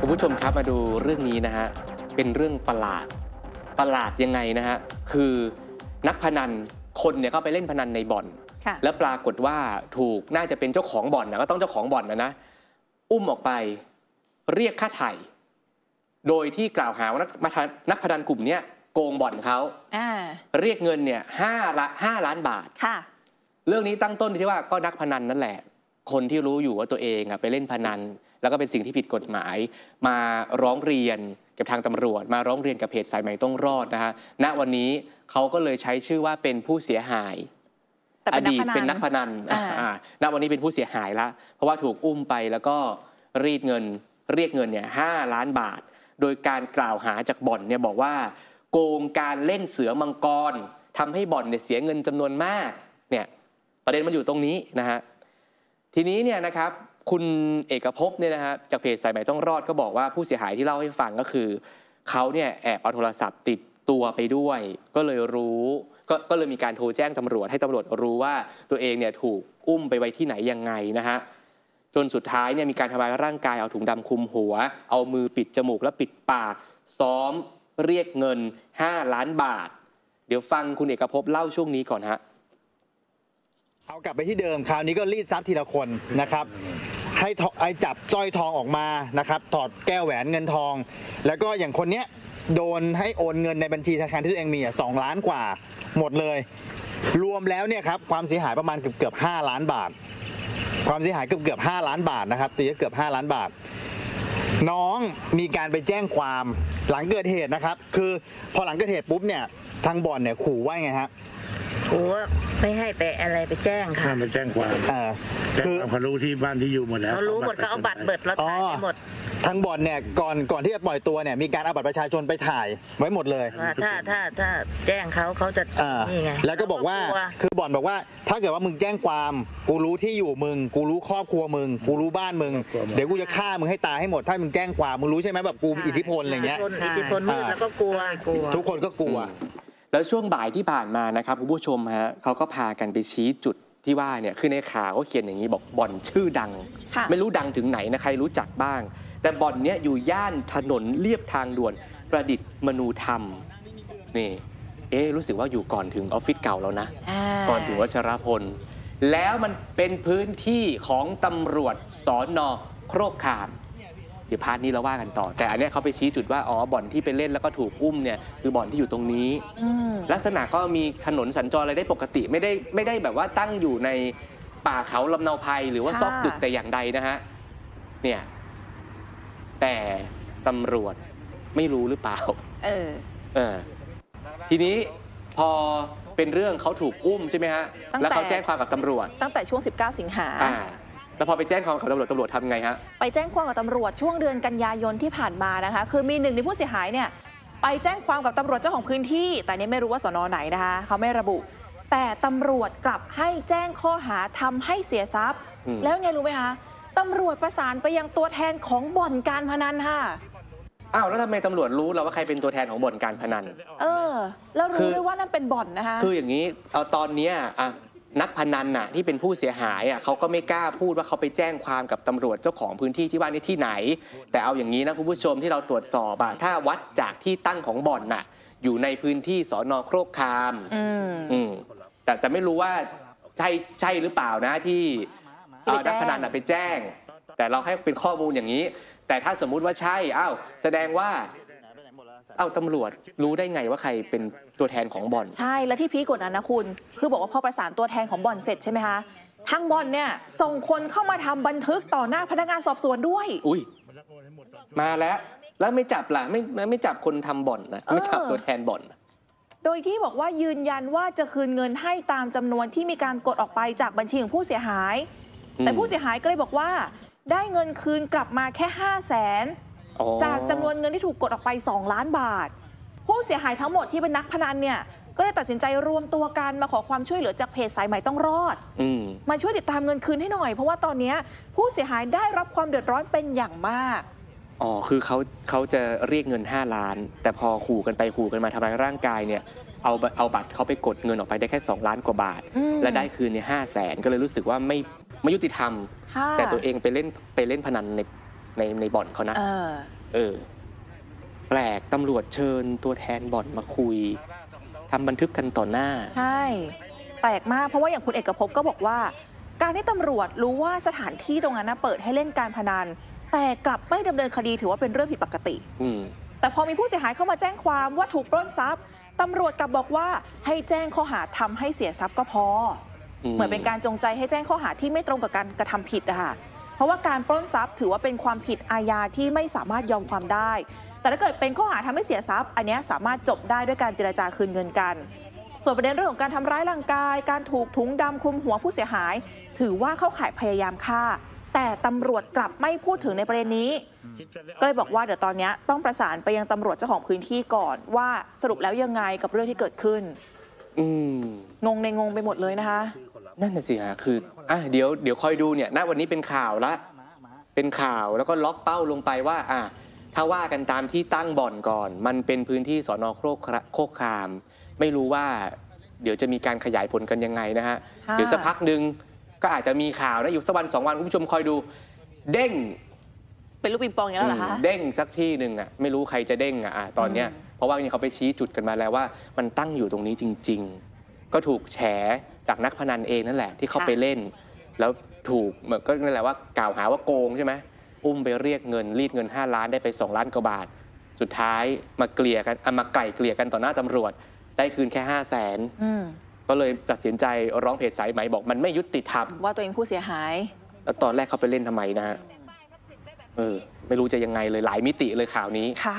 คุณผู้ชมครับมาดูเรื่องนี้นะฮะเป็นเรื่องประหลาดยังไงนะฮะคือนักพนันคนเนี่ยเข้าไปเล่นพนันในบ่อนแล้วปรากฏว่าถูกน่าจะเป็นเจ้าของบ่อนนะก็ต้องเจ้าของบ่อนนะอุ้มออกไปเรียกค่าไถ่โดยที่กล่าวหาว่านักพนันกลุ่มนี้โกงบ่อนเขาเรียกเงินเนี่ย5 ล้านบาทเรื่องนี้ตั้งต้นที่ว่าก็นักพนันนั่นแหละคนที่รู้อยู่ว่าตัวเองอ่ะไปเล่นพนันแล้วก็เป็นสิ่งที่ผิดกฎหมายมาร้องเรียนกับทางตำรวจมาร้องเรียนกับเพจสายใหม่ต้องรอดนะฮะณวันนี้เขาก็เลยใช้ชื่อว่าเป็นผู้เสียหายอดีตเป็นนักพนันณวันนี้เป็นผู้เสียหายละเพราะว่าถูกอุ้มไปแล้วก็รีดเงินเรียกเงินเนี่ย5 ล้านบาทโดยการกล่าวหาจากบ่อนเนี่ยบอกว่าโกงการเล่นเสือมังกรทำให้บ่อนเนี่ยเสียเงินจำนวนมากเนี่ยประเด็นมันอยู่ตรงนี้นะฮะทีนี้เนี่ยนะครับคุณเอกภพเนี่ยนะฮะจากเพจสายใหม่ต้องรอดก็บอกว่าผู้เสียหายที่เล่าให้ฟังก็คือเขาเนี่ยแอบเอาโทรศัพท์ติดตัวไปด้วยก็เลยรู้ก็เลยมีการโทรแจ้งตำรวจให้ตำรวจรู้ว่าตัวเองเนี่ยถูกอุ้มไปไว้ที่ไหนยังไงนะฮะจนสุดท้ายเนี่ยมีการทำร้ายร่างกายเอาถุงดำคลุมหัวเอามือปิดจมูกและปิดปากซ้อมเรียกเงิน5 ล้านบาทเดี๋ยวฟังคุณเอกภพเล่าช่วงนี้ก่อนฮะเอากลับไปที่เดิมคราวนี้ก็รีดทรัพย์ทีละคนนะครับให้จับจ้อยทองออกมานะครับถอดแก้วแหวนเงินทองแล้วก็อย่างคนเนี้ยโดนให้โอนเงินในบัญชีธนาคารที่ตัวเองมี2 ล้านกว่าหมดเลยรวมแล้วเนี่ยครับความเสียหายประมาณเกือบ5 ล้านบาทความเสียหายเกือบ5 ล้านบาทนะครับตีเกือบ5 ล้านบาทน้องมีการไปแจ้งความหลังเกิดเหตุนะครับคือพอหลังเกิดเหตุปุ๊บเนี่ยทางบ่อนเนี่ยขู่ว่าไงฮะขู่ว่าไม่ให้ไปอะไรไปแจ้งค่ะไปแจ้งความคือเขารู้ที่บ้านที่อยู่หมดแล้วเขารู้หมดเขาเอาบัตรเบิดแล้วถ่ายไปหมดทางบ่อนเนี่ยก่อนที่จะปล่อยตัวเนี่ยมีการเอาบัตรประชาชนไปถ่ายไว้หมดเลยถ้าแจ้งเขาจะนี่ไงแล้วก็บอกว่าคือบ่อนบอกว่าถ้าเกิดว่ามึงแจ้งความกูรู้ที่อยู่มึงกูรู้ครอบครัวมึงกูรู้บ้านมึงเดี๋ยวกูจะฆ่ามึงให้ตายให้หมดถ้ามึงแจ้งความมึงรู้ใช่ไหมแบบกูอิทธิพลอะไรเงี้ยอิทธิพลมืดแล้วก็กลัวทุกคนก็กลัวแล้วช่วงบ่ายที่ผ่านมานะครับคุณผู้ชมฮะเขาก็พากันไปชี้จุดที่ว่าเนี่ยคือในข่าวก็เขียนอย่างนี้บอกบ่อนชื่อดังไม่รู้ดังถึงไหนนะใครรู้จักบ้างแต่บ่อนเนี้ยอยู่ย่านถนนเลียบทางด่วนประดิษฐ์มนูธรรมนี่รู้สึกว่าอยู่ก่อนถึงออฟฟิศเก่าแล้วนะก่อนถึงวัชรพลแล้วมันเป็นพื้นที่ของตำรวจสน.โครคามเดี๋ยวพาร์ทนี้เราว่ากันต่อแต่อันนี้เขาไปชี้จุดว่าอ๋อบ่อนที่ไปเล่นแล้วก็ถูกอุ้มเนี่ยคือบ่อนที่อยู่ตรงนี้ลักษณะก็มีถนนสัญจรอะไรได้ปกติไม่ได้แบบว่าตั้งอยู่ในป่าเขาลำเนาภัยหรือว่าซอกดึกแต่อย่างใดนะฮะเนี่ยแต่ตำรวจไม่รู้หรือเปล่าทีนี้พอเป็นเรื่องเขาถูกอุ้มใช่ไหมฮะแล้วเขาแจ้งความกับตำรวจตั้งแต่ช่วง19 สิงหาแล้วพอไปแจ้งความกับตำรวจทำไงฮะไปแจ้งความกับตำรวจช่วงเดือนกันยายนที่ผ่านมานะคะคือมีหนึ่งในผู้เสียหายเนี่ยไปแจ้งความกับตำรวจเจ้าของพื้นที่แต่นี่ไม่รู้ว่าสน.ไหนนะคะเขาไม่ระบุแต่ตำรวจกลับให้แจ้งข้อหาทำให้เสียทรัพย์แล้วไงรู้ไหมคะตำรวจประสานไปยังตัวแทนของบ่อนการพนันค่ะอ้าวแล้วทำไมตำรวจรู้แล้วว่าใครเป็นตัวแทนของบ่อนการพนันแล้วรู้ด้วยว่านั่นเป็นบ่อนนะคะคืออย่างนี้เอาตอนนี้นักพนันน่ะที่เป็นผู้เสียหายเขาก็ไม่กล้าพูดว่าเขาไปแจ้งความกับตำรวจเจ้าของพื้นที่ที่ว่านี่ที่ไหนแต่เอาอย่างนี้นะคุณผู้ชมที่เราตรวจสอบถ้าวัดจากที่ตั้งของบ่อนน่ะอยู่ในพื้นที่สน.โครคามแต่ไม่รู้ว่าใช่หรือเปล่านะที่นักพนันไปแจ้งแต่เราให้เป็นข้อมูลอย่างนี้แต่ถ้าสมมุติว่าใช่แสดงว่าตำรวจรู้ได้ไงว่าใครเป็นตัวแทนของบ่อนใช่และที่พีกกว่านั้นนะคุณคือบอกว่าพอประสานตัวแทนของบ่อนเสร็จใช่ไหมคะทางบ่อนเนี่ยส่งคนเข้ามาทำบันทึกต่อหน้าพนักงานสอบสวนด้วยอุ้ยมาแล้วไม่จับล่ะไม่จับคนทำบ่อนนะไม่จับตัวแทนบ่อนโดยที่บอกว่ายืนยันว่าจะคืนเงินให้ตามจำนวนที่มีการกดออกไปจากบัญชีของผู้เสียหายแต่ผู้เสียหายก็เลยบอกว่าได้เงินคืนกลับมาแค่500,000จากจำนวนเงินที่ถูกกดออกไป2 ล้านบาทผู้เสียหายทั้งหมดที่เป็นนักพนันเนี่ยก็เลยตัดสินใจรวมตัวกันมาขอความช่วยเหลือจากเพจสายใหม่ต้องรอดมาช่วยติดตามเงินคืนให้หน่อยเพราะว่าตอนนี้ผู้เสียหายได้รับความเดือดร้อนเป็นอย่างมากคือเขาจะเรียกเงิน5ล้านแต่พอขู่กันไปขู่กันมาทำร้ายร่างกายเนี่ยเอาบัตรเขาไปกดเงินออกไปได้แค่2 ล้านกว่าบาทและได้คืนเนี่ย500,000ก็เลยรู้สึกว่าไม่ยุติธรรมแต่ตัวเองไปเล่นพนันใน ในบ่อนเขานะแปลกตำรวจเชิญตัวแทนบ่อนมาคุยทำบันทึกกันต่อหน้าใช่แปลกมากเพราะว่าอย่างคุณเอกภพก็บอกว่าการที่ตำรวจรู้ว่าสถานที่ตรงนั้นเปิดให้เล่นการพนันแต่กลับไม่ดำเนินคดีถือว่าเป็นเรื่องผิดปกติแต่พอมีผู้เสียหายเข้ามาแจ้งความว่าถูกปล้นทรัพย์ตำรวจกลับบอกว่าให้แจ้งข้อหาทำให้เสียทรัพย์ก็พอเหมือนเป็นการจงใจให้แจ้งข้อหาที่ไม่ตรงกับการกระทำผิดค่ะเพราะว่าการปล้นทรัพย์ถือว่าเป็นความผิดอาญาที่ไม่สามารถยอมความได้แต่ถ้าเกิดเป็นข้อหาทำให้เสียทรัพย์อันนี้สามารถจบได้ด้วยการเจรจาคืนเงินกันส่วนประเด็นเรื่องของการทำร้ายร่างกายการถูกถุงดำคลุมหัวผู้เสียหายถือว่าเข้าข่ายพยายามฆ่าแต่ตำรวจกลับไม่พูดถึงในประเด็นนี้ก็เลยบอกว่าเดี๋ยวตอนนี้ต้องประสานไปยังตำรวจเจ้าของพื้นที่ก่อนว่าสรุปแล้วยังไงกับเรื่องที่เกิดขึ้นงงในงงไปหมดเลยนะคะนั่นน่ะสิฮะคือเดี๋ยวคอยดูเนี่ยณวันนี้เป็นข่าวละเป็นข่าวแล้วก็ล็อกเป้าลงไปว่าถ้าว่ากันตามที่ตั้งบ่อนก่อนมันเป็นพื้นที่สน.โคกคามไม่รู้ว่าเดี๋ยวจะมีการขยายผลกันยังไงนะฮะเดี๋ยวสักพักหนึ่งก็อาจจะมีข่าวนะอยู่สักวันสองวันคุณผู้ชมคอยดูเด้งเป็นลูกปิงปองอย่างนั้นเหรอคะเด้งสักที่หนึ่งอ่ะไม่รู้ใครจะเด้งอ่ะตอนเนี้ยเพราะว่าเขาไปชี้จุดกันมาแล้วว่ามันตั้งอยู่ตรงนี้จริงๆก็ถูกแฉจากนักพนันเองนั่นแหละที่เขาไปเล่นแล้วถูกเหมือนก็นั่นแหละว่ากล่าวหาว่าโกงใช่ไหมอุ้มไปเรียกเงินรีดเงิน5ล้านได้ไป2ล้านกว่าบาทสุดท้ายมาเกลี่ยกันมาไก่เกลี่ยกันต่อหน้าตำรวจได้คืนแค่500,000ก็เลยตัดสินใจร้องเพจสายไหมบอกมันไม่ยุติธรรมว่าตัวเองผู้เสียหายแล้วตอนแรกเขาไปเล่นทำไมนะไม่รู้จะยังไงเลยหลายมิติเลยข่าวนี้ค่ะ